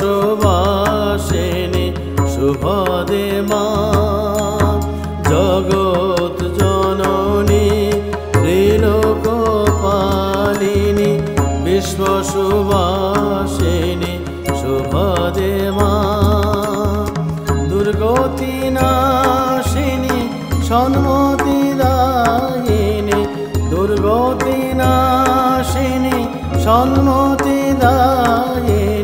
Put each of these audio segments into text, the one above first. সুবাসিনী শুভদে মা জগৎ জননী ত্রিলোকপালিনী বিশ্ব সুবাসিনী শুভদে মা দুর্গতি নাশিনী সন্মতি দায়িনী দুর্গতি নাশিনী সন্মতি দায়িনী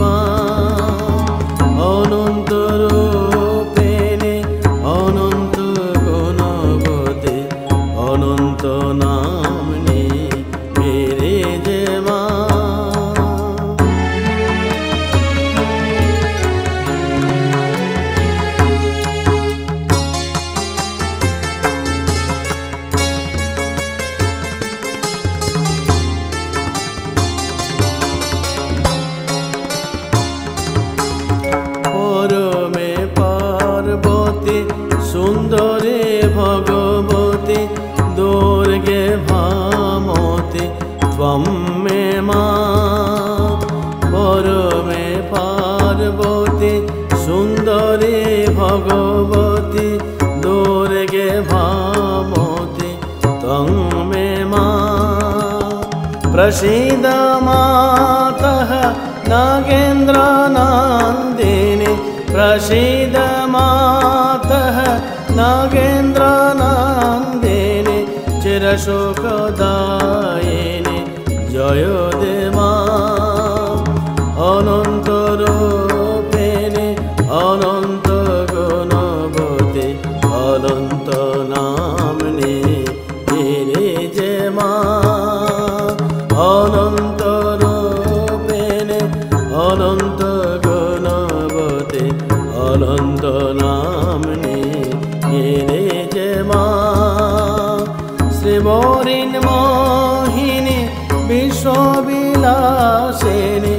মা অনন্ত রূপিণী অনন্ত গুণবতী অনন্ত নামনি গিরিজা। সুন্দরে ভগবতী দুর্গে ভামতি ত্বং মে মা পরমে পার্বতী সুন্দরে ভগবতী দুর্গে ভামতি ত্বং মে মা প্রসিদ্ধ মাতঃ নাগেন্দ্র নন্দিনী প্রসিদ্ধ মাতঃ নাগেন্দ্র নন্দিনী চিরশোকদায়িনী জয় দে মা অনন্ত রূপিণী অনন্ত গুণবতী অনন্ত নামনি গিরিজা মা অনন্ত রূপিণী অনন্ত গুণবতী অনন্ত নামনি গিরিজা মা শিবরিন্মোহিনী বিশ্ববিলাসিনী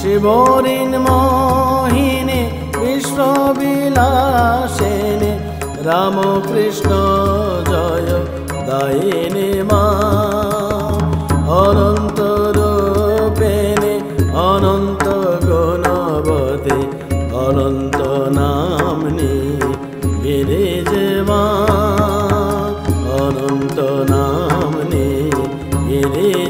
শিবরিন্মোহিনী বিশ্ববিলাসিনী রামকৃষ্ণ জয় দায়িনী মা অনন্ত রূপিণী অনন্ত গুণবতী অনন্ত নামনি গিরিজা মা অনন্ত নামনি গিরিজা।